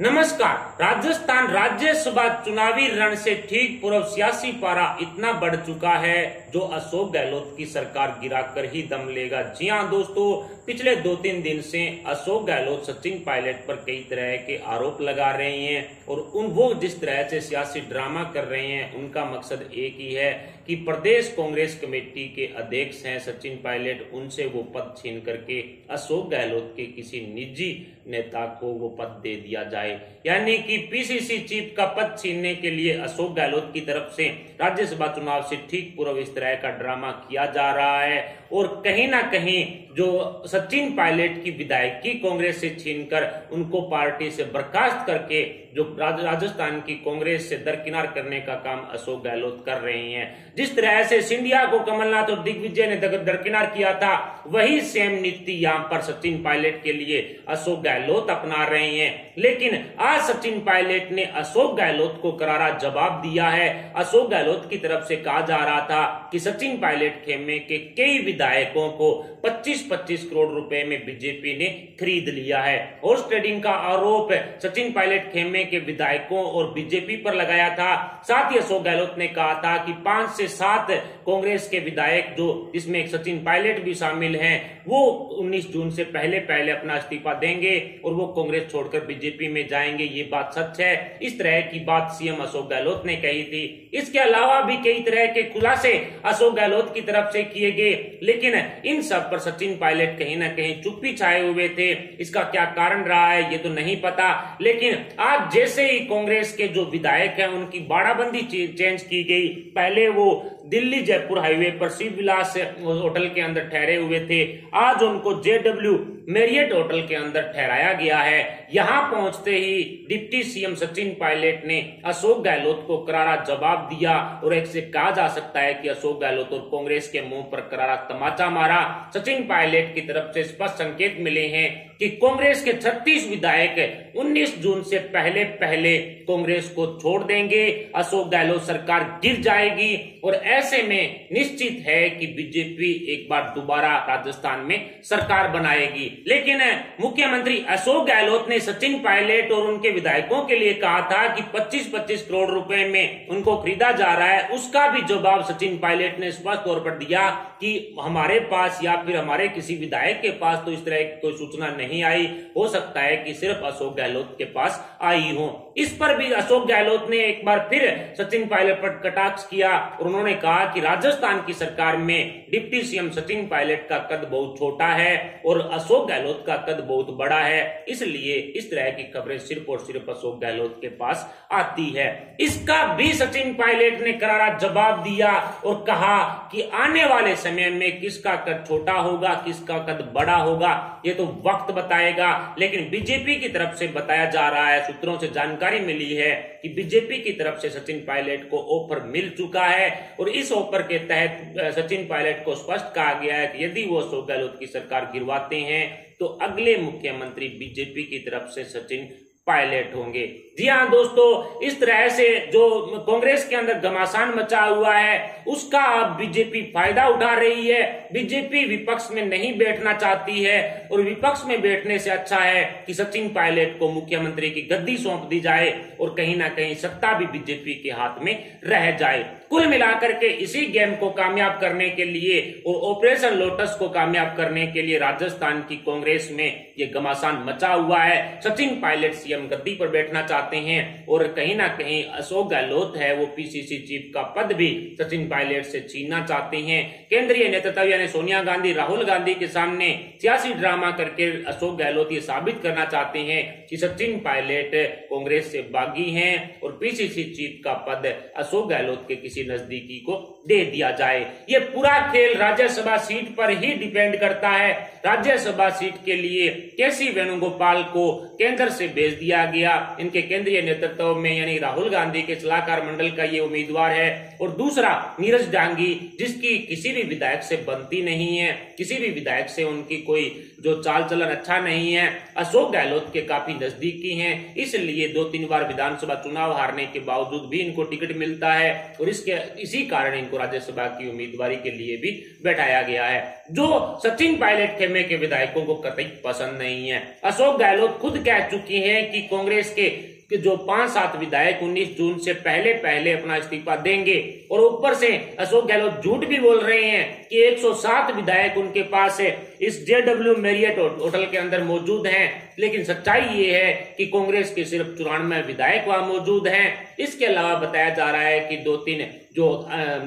नमस्कार। राजस्थान राज्य सभा चुनावी रण से ठीक पूर्व सियासी पारा इतना बढ़ चुका है जो अशोक गहलोत की सरकार गिराकर ही दम लेगा। जी हां दोस्तों, पिछले 2-3 दिन से अशोक गहलोत सचिन पायलट पर कई तरह के आरोप लगा रहे हैं और वो जिस तरह से सियासी ड्रामा कर रहे हैं उनका मकसद एक ही है कि प्रदेश कांग्रेस कमेटी के अध्यक्ष हैं सचिन पायलट, उनसे वो पद छीन करके अशोक गहलोत के किसी निजी नेता को वो पद दे दिया जाए। यानी कि पीसीसी चीफ का पद छीनने के लिए अशोक गहलोत की तरफ से राज्यसभा चुनाव से ठीक पूर्व इस तरह का ड्रामा किया जा रहा है और कहीं ना कहीं जो सचिन पायलट की विधायकी कांग्रेस से छीनकर उनको पार्टी से बर्खास्त करके जो राजस्थान की कांग्रेस से दरकिनार करने का काम अशोक गहलोत कर रहे हैं। जिस तरह से सिंधिया को कमलनाथ और दिग्विजय ने दरकिनार किया था, वही सेम नीति यहाँ पर सचिन पायलट के लिए अशोक गहलोत अपना रहे हैं। लेकिन आज सचिन पायलट ने अशोक गहलोत को करारा जवाब दिया है। अशोक गहलोत की तरफ से कहा जा रहा था कि सचिन पायलट खेमे के कई विधायकों को 25-25 करोड़ रुपए में बीजेपी ने खरीद लिया है। हॉर्स ट्रेडिंग का आरोप सचिन पायलट खेमे के विधायकों और बीजेपी पर लगाया था। साथ ही अशोक गहलोत ने कहा था कि 5 से 7 कांग्रेस के विधायक जो इसमें सचिन पायलट भी शामिल हैं, वो 19 जून से पहले अपना इस्तीफा देंगे और वो कांग्रेस छोड़कर बीजेपी में जाएंगे। ये बात सच है। इस तरह की बात सीएम अशोक गहलोत ने कही थी। इसके अलावा भी कई तरह के खुलासे अशोक गहलोत की तरफ से किए गए, लेकिन इन सब पर सचिन पायलट कहीं ना कहीं चुप्पी छाए हुए थे। इसका क्या कारण रहा है ये तो नहीं पता, लेकिन आज जैसे ही कांग्रेस के जो विधायक हैं उनकी बाड़ाबंदी चेंज की गई। पहले वो दिल्ली जयपुर हाईवे पर शिव विलास होटल के अंदर ठहरे हुए थे, आज उनको JW मैरियट होटल के अंदर ठहराया गया है। यहां पहुंचते ही डिप्टी सीएम सचिन पायलट ने अशोक गहलोत को करारा जवाब दिया और एक से कहा जा सकता है कि अशोक गहलोत और कांग्रेस के मुंह पर करारा तमाचा मारा। सचिन पायलट की तरफ से स्पष्ट संकेत मिले हैं कि कांग्रेस के 36 विधायक 19 जून से पहले कांग्रेस को छोड़ देंगे, अशोक गहलोत सरकार गिर जाएगी और ऐसे में निश्चित है कि बीजेपी एक बार दोबारा राजस्थान में सरकार बनाएगी। लेकिन मुख्यमंत्री अशोक गहलोत ने सचिन पायलट और उनके विधायकों के लिए कहा था कि 25-25 करोड़ रुपए में उनको खरीदा जा रहा है। उसका भी जवाब सचिन पायलट ने स्पष्ट तौर पर दिया कि हमारे पास या फिर हमारे किसी विधायक के पास तो इस तरह की कोई सूचना नहीं आई, हो सकता है कि सिर्फ अशोक गहलोत के पास आई हो। इस पर भी अशोक गहलोत ने एक बार फिर सचिन पायलट पर कटाक्ष किया और उन्होंने कहा कि राजस्थान की सरकार में डिप्टी सीएम सचिन पायलट का कद बहुत छोटा है और अशोक गहलोत का कद बहुत बड़ा है, इसलिए इस तरह की खबरें सिर्फ और सिर्फ अशोक गहलोत के पास आती है। इसका भी सचिन पायलट ने करारा जवाब दिया और कहा कि आने वाले समय में किसका कद छोटा होगा, किसका कद बड़ा होगा ये तो वक्त बताएगा। लेकिन बीजेपी की तरफ से बताया जा रहा है, सूत्रों से जानकारी मिली है कि बीजेपी की तरफ से सचिन पायलट को ऑफर मिल चुका है और इस ऑफर के तहत सचिन पायलट को स्पष्ट कहा गया है कि यदि वो अशोक गहलोत की सरकार गिरवाते हैं तो अगले मुख्यमंत्री बीजेपी की तरफ से सचिन पायलट होंगे। जी हाँ दोस्तों, इस तरह से जो कांग्रेस के अंदर घमासान मचा हुआ है उसका अब बीजेपी फायदा उठा रही है। बीजेपी विपक्ष में नहीं बैठना चाहती है और विपक्ष में बैठने से अच्छा है कि सचिन पायलट को मुख्यमंत्री की गद्दी सौंप दी जाए और कहीं ना कहीं सत्ता भी बीजेपी के हाथ में रह जाए। कुल मिलाकर के इसी गेम को कामयाब करने के लिए और ऑपरेशन लोटस को कामयाब करने के लिए राजस्थान की कांग्रेस में ये घमासान मचा हुआ है। सचिन पायलट सीएम गद्दी पर बैठना चाहते हैं और कहीं ना कहीं अशोक गहलोत है वो पीसीसी चीफ का पद भी सचिन पायलट से छीनना चाहते हैं। केंद्रीय नेतृत्व यानी सोनिया गांधी, राहुल गांधी के सामने सियासी ड्रामा करके अशोक गहलोत ये साबित करना चाहते हैं कि सचिन पायलट कांग्रेस से बागी हैं और पीसीसी चीफ का पद अशोक गहलोत के किसी नजदीकी को दे दिया जाए। ये पूरा खेल राज्यसभा सीट पर ही डिपेंड करता है। राज्यसभा सीट के लिए केसी वेणुगोपाल को केंद्र से भेज दिया गया। इनके केंद्रीय नेतृत्व में यानी राहुल गांधी के सलाहकार मंडल का ये उम्मीदवार है और दूसरा नीरज डांगी, जिसकी किसी भी विधायक से बनती नहीं है, किसी भी विधायक से उनकी कोई जो चाल चलन अच्छा नहीं है, अशोक गहलोत के काफी नजदीकी हैं, इसलिए दो तीन बार विधानसभा चुनाव हारने के बावजूद भी इनको टिकट मिलता है और इसी कारण इनको राज्यसभा की उम्मीदवारी के लिए भी बैठाया गया है, जो सचिन पायलट खेमे के विधायकों को कतई पसंद नहीं है। अशोक गहलोत खुद कह चुकी हैं कि कांग्रेस के जो 5-7 विधायक 19 जून से पहले अपना इस्तीफा देंगे, और ऊपर से अशोक गहलोत झूठ भी बोल रहे हैं कि 107 विधायक उनके पास है, इस जेडब्ल्यू मैरियट होटल के अंदर मौजूद हैं, लेकिन सच्चाई ये है कि कांग्रेस के सिर्फ 94 विधायक वहां मौजूद हैं। इसके अलावा बताया जा रहा है कि 2-3 जो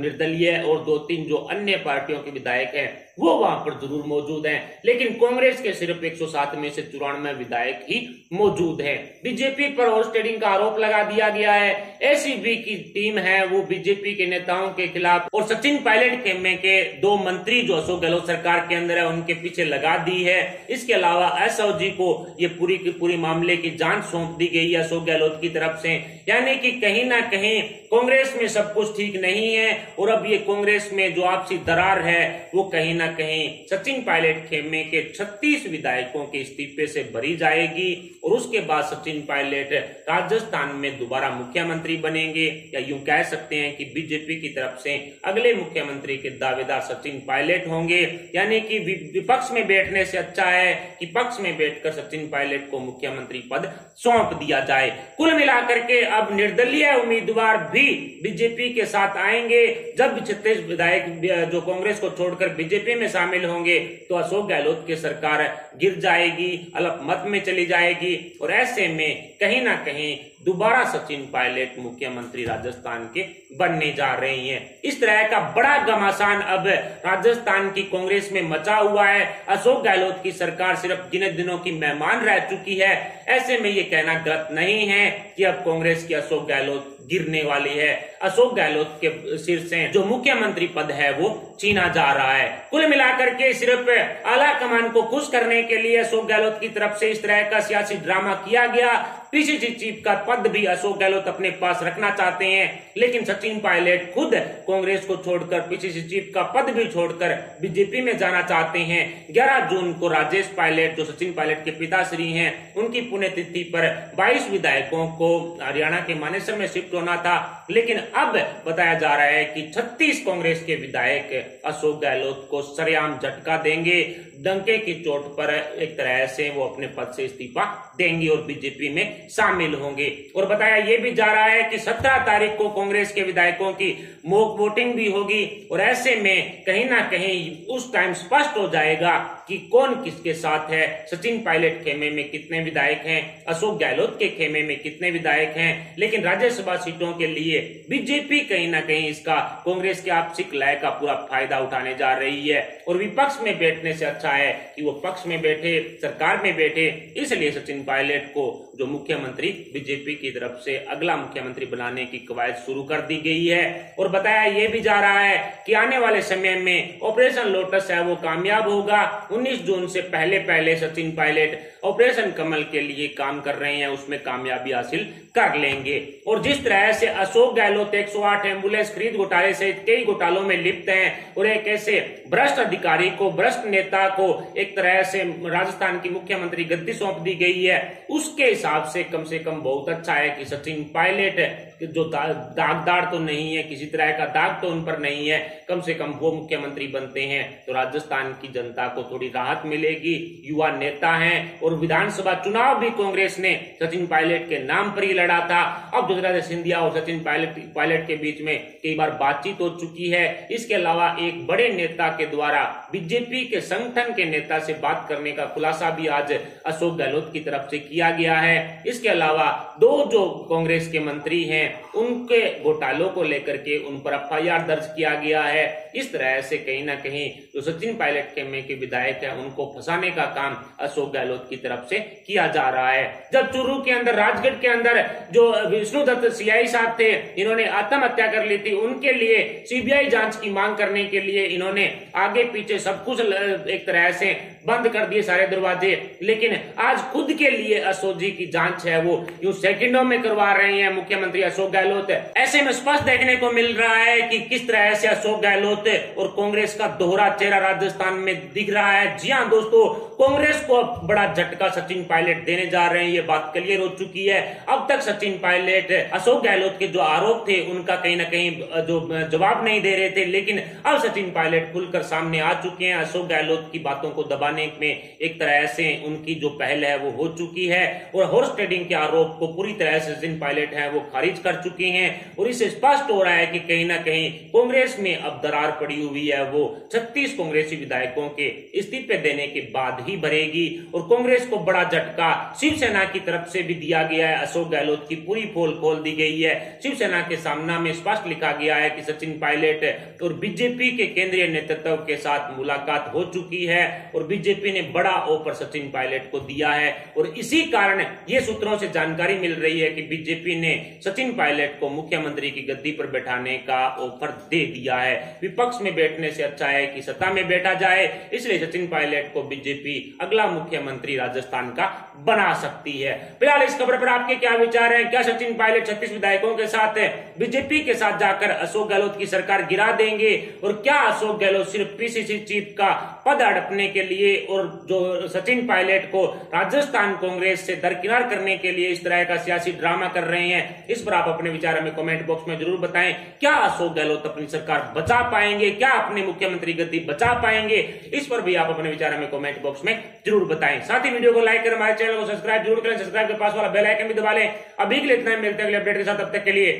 निर्दलीय और 2-3 जो अन्य पार्टियों के विधायक हैं वो वहां पर जरूर मौजूद हैं, लेकिन कांग्रेस के सिर्फ 107 में से 94 विधायक ही मौजूद हैं। बीजेपी पर हॉर्स ट्रेडिंग का आरोप लगा दिया गया है। एसीबी की टीम है वो बीजेपी के नेताओं के खिलाफ और सचिन पायलट खेमे के 2 मंत्री जो अशोक गहलोत सरकार के अंदर है उनके पीछे लगा दी है। इसके अलावा एसओजी को ये पूरी की पूरी मामले की जांच सौंप दी गई है अशोक गहलोत की तरफ से, यानी कि कहीं ना कहीं कांग्रेस में सब कुछ ठीक नहीं है और अब ये कांग्रेस में जो आपसी दरार है वो कहीं ना कहीं सचिन पायलट खेमे के 36 विधायकों के इस्तीफे से भरी जाएगी और उसके बाद सचिन पायलट राजस्थान में दोबारा मुख्यमंत्री बनेंगे, या यूं कह सकते हैं कि बीजेपी की तरफ से अगले मुख्यमंत्री के दावेदार सचिन पायलट होंगे। यानी कि विपक्ष में बैठने से अच्छा है कि पक्ष में बैठकर सचिन पायलट को मुख्यमंत्री पद सौंप दिया जाए। कुल मिलाकर के अब निर्दलीय उम्मीदवार भी बीजेपी के साथ आएंगे। जब 36 विधायक जो कांग्रेस को छोड़कर बीजेपी में शामिल होंगे तो अशोक गहलोत की सरकार गिर जाएगी, अल्पमत में चली जाएगी और ऐसे में कहीं ना कहीं दोबारा सचिन पायलट मुख्यमंत्री राजस्थान के बनने जा रहे हैं। इस तरह का बड़ा घमासान अब राजस्थान की कांग्रेस में मचा हुआ है। अशोक गहलोत की सरकार सिर्फ गिने दिनों की मेहमान रह चुकी है। ऐसे में ये कहना गलत नहीं है कि अब कांग्रेस की अशोक गहलोत गिरने वाली है। अशोक गहलोत के सिर से जो मुख्यमंत्री पद है वो छीना जा रहा है। कुल मिलाकर के सिर्फ आला कमान को खुश करने के लिए अशोक गहलोत की तरफ से इस तरह का सियासी ड्रामा किया गया। पीसीसी चीफ का पद भी अशोक गहलोत अपने पास रखना चाहते हैं, लेकिन सचिन पायलट खुद कांग्रेस को छोड़कर पीसीसी चीफ का पद भी छोड़कर बीजेपी में जाना चाहते हैं। 11 जून को राजेश पायलट जो सचिन पायलट के पिताश्री हैं उनकी पुण्यतिथि पर 22 विधायकों को हरियाणा के मानेसर में शिफ्ट होना था, लेकिन अब बताया जा रहा है कि 36 कांग्रेस के विधायक अशोक गहलोत को सरेआम झटका देंगे, डंके की चोट पर एक तरह से वो अपने पद से इस्तीफा देंगे और बीजेपी में शामिल होंगे। और बताया यह भी जा रहा है कि 17 तारीख को कांग्रेस के विधायकों की मॉक वोटिंग भी होगी और ऐसे में कहीं ना कहीं उस टाइम स्पष्ट हो जाएगा कि कौन किसके साथ है। सचिन पायलट खेमे में कितने विधायक हैं, अशोक गहलोत के खेमे में कितने विधायक हैं, लेकिन राज्यसभा सीटों के लिए बीजेपी कहीं ना कहीं इसका कांग्रेस के आपसी लय का पूरा फायदा उठाने जा रही है और विपक्ष में बैठने से अच्छा है कि वो पक्ष में बैठे, सरकार में बैठे। इसलिए सचिन पायलट को जो मुख्यमंत्री बीजेपी की तरफ से अगला मुख्यमंत्री बनाने की कवायद शुरू कर दी गई है। और बताया यह भी जा रहा है कि आने वाले समय में ऑपरेशन लोटस है वो कामयाब होगा। 19 जून से पहले सचिन पायलट ऑपरेशन कमल के लिए काम कर रहे हैं, उसमें कामयाबी हासिल कर लेंगे। और जिस तरह से अशोक गहलोत 108 एम्बुलेंस खरीद घोटाले सहित कई घोटालों में लिप्त हैं और एक ऐसे भ्रष्ट अधिकारी को, भ्रष्ट नेता को एक तरह से राजस्थान की मुख्यमंत्री गद्दी सौंप दी गई है, उसके हिसाब से कम बहुत अच्छा है कि सचिन पायलट जो दागदार तो नहीं है, किसी तरह का दाग तो उन पर नहीं है, कम से कम वो मुख्यमंत्री बनते हैं तो राजस्थान की जनता को थोड़ी राहत मिलेगी। युवा नेता हैं और विधानसभा चुनाव भी कांग्रेस ने सचिन पायलट के नाम पर ही लड़ा था। अब ज्योतिरादित्य सिंधिया और सचिन पायलट के बीच में कई बार बातचीत हो चुकी है। इसके अलावा एक बड़े नेता के द्वारा बीजेपी के संगठन के नेता से बात करने का खुलासा भी आज अशोक गहलोत की तरफ से किया गया है। इसके अलावा 2 जो कांग्रेस के मंत्री हैं उनके घोटालों को लेकर के उन पर एफआईआर दर्ज किया गया है। इस तरह से कहीं ना कहीं जो सचिन पायलट खेमे के विधायक हैं उनको फंसाने का काम अशोक गहलोत की तरफ से किया जा रहा है। जब चूरू के अंदर, राजगढ़ के अंदर जो विष्णु दत्त सीआई साहब थे, इन्होंने आत्महत्या कर ली थी, उनके लिए सीबीआई जांच की मांग करने के लिए इन्होंने आगे पीछे सब कुछ एक तरह से बंद कर दिए सारे दरवाजे, लेकिन आज खुद के लिए एसओजी की जांच है वो यूं सेकंडों में करवा रहे हैं मुख्यमंत्री अशोक गहलोत। ऐसे में स्पष्ट देखने को मिल रहा है कि किस तरह से अशोक गहलोत और कांग्रेस का दोहरा चेहरा राजस्थान में दिख रहा है। जी हां दोस्तों, कांग्रेस को अब बड़ा झटका सचिन पायलट देने जा रहे हैं, ये बात क्लियर हो चुकी है। अब तक सचिन पायलट अशोक गहलोत के जो आरोप थे उनका कहीं ना कहीं जो जवाब नहीं दे रहे थे, लेकिन अब सचिन पायलट खुलकर सामने आ चुके हैं। अशोक गहलोत की बातों को दबाने में एक तरह से उनकी जो पहल है वो हो चुकी है और हॉर्स ट्रेडिंग के आरोप को पूरी तरह से सचिन पायलट है वो खारिज कर चुके हैं। और इससे स्पष्ट हो रहा है कि कहीं ना कहीं कांग्रेस में अब दरार पड़ी हुई है, वो 36 कांग्रेसी विधायकों के इस्तीफे देने के बाद ही भरेगी। और कांग्रेस को बड़ा झटका शिवसेना की तरफ से भी दिया गया है, अशोक गहलोत की पूरी पोल खोल दी गई है। शिवसेना के सामना में स्पष्ट लिखा गया है कि सचिन पायलट और बीजेपी के केंद्रीय नेतृत्व के साथ मुलाकात हो चुकी है और बीजेपी ने बड़ा ऑफर सचिन पायलट को दिया है। और इसी कारण ये सूत्रों से जानकारी मिल रही है कि बीजेपी ने सचिन पायलट को मुख्यमंत्री की गद्दी पर बैठाने का ऑफर दे दिया है। विपक्ष में बैठने से अच्छा है कि सत्ता में बैठा जाए, इसलिए सचिन पायलट को बीजेपी अगला मुख्यमंत्री राजस्थान का बना सकती है। फिलहाल इस खबर पर आपके क्या विचार हैं? क्या सचिन पायलट 36 विधायकों के साथ बीजेपी के साथ जाकर अशोक गहलोत की सरकार गिरा देंगे? और क्या अशोक गहलोत सिर्फ पीसीसी चीफ का पद हड़पने के लिए और जो सचिन पायलट को राजस्थान कांग्रेस से दरकिनार करने के लिए इस तरह का सियासी ड्रामा कर रहे हैं? इस पर आप अपने विचार हमें कमेंट बॉक्स में जरूर बताएं। क्या अशोक गहलोत अपनी सरकार बचा पाएंगे? क्या अपने मुख्यमंत्री गद्दी बचा पाएंगे? इस पर भी आप अपने विचार हमें कमेंट बॉक्स में जरूर बताएं। साथ ही वीडियो को लाइक कर हमारे चैनल को सब्सक्राइब जरूर करें, सब्सक्राइब के पास वाला बेल आइकन भी दबा लें। अभी के लिए इतना ही, मिलते हैं अगले अपडेट के साथ, तब तक के लिए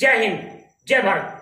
जय हिंद, जय भारत।